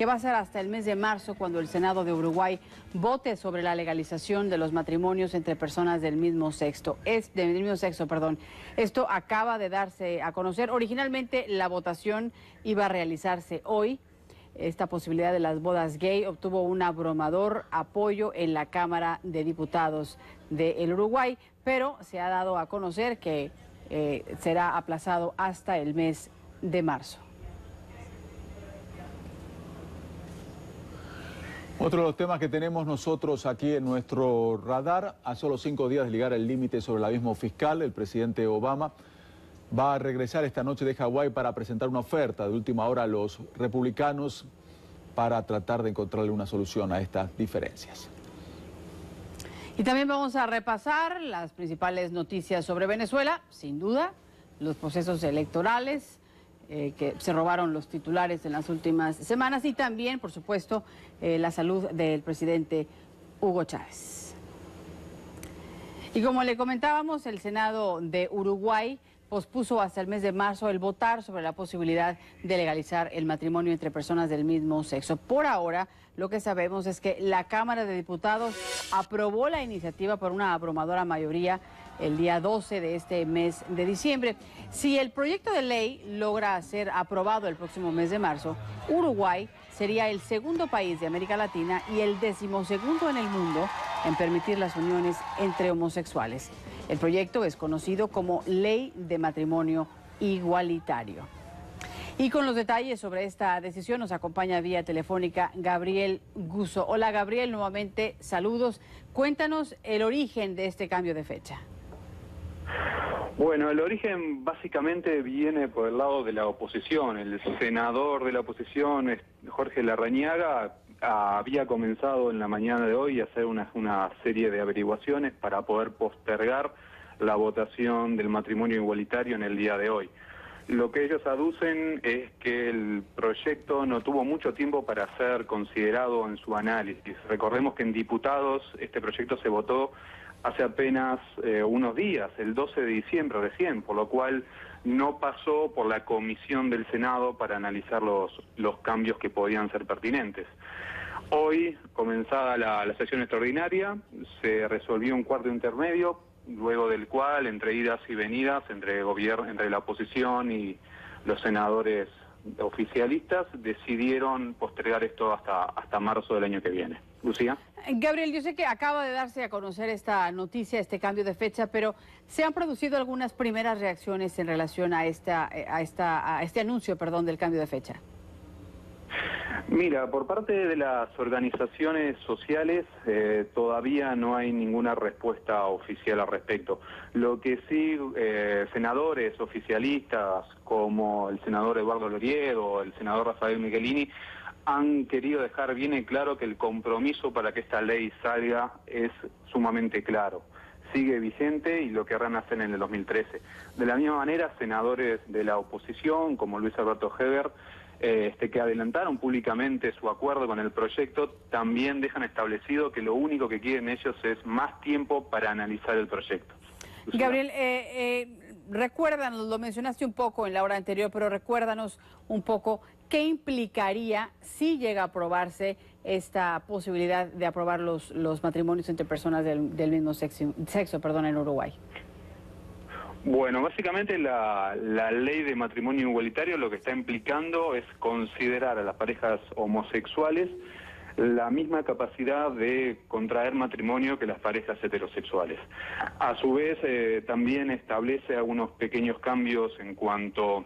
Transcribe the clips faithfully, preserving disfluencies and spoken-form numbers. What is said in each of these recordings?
que va a ser hasta el mes de marzo cuando el Senado de Uruguay vote sobre la legalización de los matrimonios entre personas del mismo sexo. Es, del mismo sexo, perdón. Esto acaba de darse a conocer. Originalmente la votación iba a realizarse hoy. Esta posibilidad de las bodas gay obtuvo un abrumador apoyo en la Cámara de Diputados del Uruguay, pero se ha dado a conocer que eh, será aplazado hasta el mes de marzo. Otro de los temas que tenemos nosotros aquí en nuestro radar, a solo cinco días de ligar el límite sobre el abismo fiscal, el presidente Obama va a regresar esta noche de Hawái para presentar una oferta de última hora a los republicanos para tratar de encontrarle una solución a estas diferencias. Y también vamos a repasar las principales noticias sobre Venezuela, sin duda, los procesos electorales eh, que se robaron los titulares en las últimas semanas y también, por supuesto, eh, la salud del presidente Hugo Chávez. Y como le comentábamos, el Senado de Uruguay pospuso hasta el mes de marzo el votar sobre la posibilidad de legalizar el matrimonio entre personas del mismo sexo. Por ahora, lo que sabemos es que la Cámara de Diputados aprobó la iniciativa por una abrumadora mayoría el día doce de este mes de diciembre. Si el proyecto de ley logra ser aprobado el próximo mes de marzo, Uruguay sería el segundo país de América Latina y el decimosegundo en el mundo en permitir las uniones entre homosexuales. El proyecto es conocido como Ley de Matrimonio Igualitario. Y con los detalles sobre esta decisión nos acompaña vía telefónica Gabriel Guzzo. Hola Gabriel, nuevamente saludos. Cuéntanos el origen de este cambio de fecha. Bueno, el origen básicamente viene por el lado de la oposición. El senador de la oposición, Jorge Larrañaga, había comenzado en la mañana de hoy a hacer una, una serie de averiguaciones para poder postergar la votación del matrimonio igualitario en el día de hoy. Lo que ellos aducen es que el proyecto no tuvo mucho tiempo para ser considerado en su análisis. Recordemos que en diputados este proyecto se votó hace apenas eh, unos días, el doce de diciembre recién, por lo cual no pasó por la comisión del Senado para analizar los, los cambios que podían ser pertinentes. Hoy, comenzada la, la sesión extraordinaria, se resolvió un cuarto intermedio, luego del cual, entre idas y venidas, entre, gobierno, entre la oposición y los senadores oficialistas, decidieron postergar esto hasta, hasta marzo del año que viene. Lucía. Gabriel, yo sé que acaba de darse a conocer esta noticia, este cambio de fecha, pero ¿se han producido algunas primeras reacciones en relación a, esta, a, esta, a este anuncio, perdón, del cambio de fecha? Mira, por parte de las organizaciones sociales eh, todavía no hay ninguna respuesta oficial al respecto. Lo que sí, eh, senadores oficialistas como el senador Eduardo Loriego, el senador Rafael Michelini, han querido dejar bien en claro que el compromiso para que esta ley salga es sumamente claro. Sigue vigente y lo querrán hacer en el dos mil trece. De la misma manera, senadores de la oposición como Luis Alberto Heber, Este, que adelantaron públicamente su acuerdo con el proyecto, también dejan establecido que lo único que quieren ellos es más tiempo para analizar el proyecto. Lucía. Gabriel, eh, eh, recuérdanos, lo mencionaste un poco en la hora anterior, pero recuérdanos un poco qué implicaría si llega a aprobarse esta posibilidad de aprobar los, los matrimonios entre personas del, del mismo sexo, sexo perdón, en Uruguay. Bueno, básicamente la, la ley de matrimonio igualitario lo que está implicando es considerar a las parejas homosexuales la misma capacidad de contraer matrimonio que las parejas heterosexuales. A su vez, eh, también establece algunos pequeños cambios en cuanto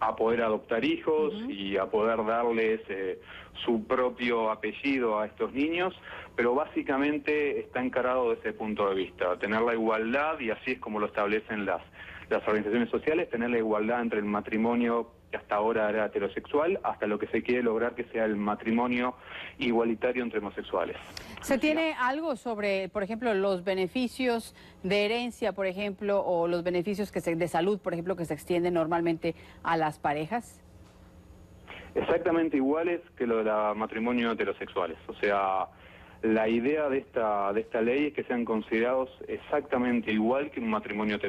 a poder adoptar hijos uh-huh. y a poder darles eh, su propio apellido a estos niños, pero básicamente está encarado desde ese punto de vista, tener la igualdad, y así es como lo establecen las, las organizaciones sociales, tener la igualdad entre el matrimonio que hasta ahora era heterosexual, hasta lo que se quiere lograr que sea el matrimonio igualitario entre homosexuales. ¿Se tiene algo sobre, por ejemplo, los beneficios de herencia, por ejemplo, o los beneficios que se, de salud, por ejemplo, que se extienden normalmente a las parejas? Exactamente iguales que lo de los matrimonios heterosexuales. O sea, la idea de esta, de esta ley es que sean considerados exactamente igual que un matrimonio heterosexual.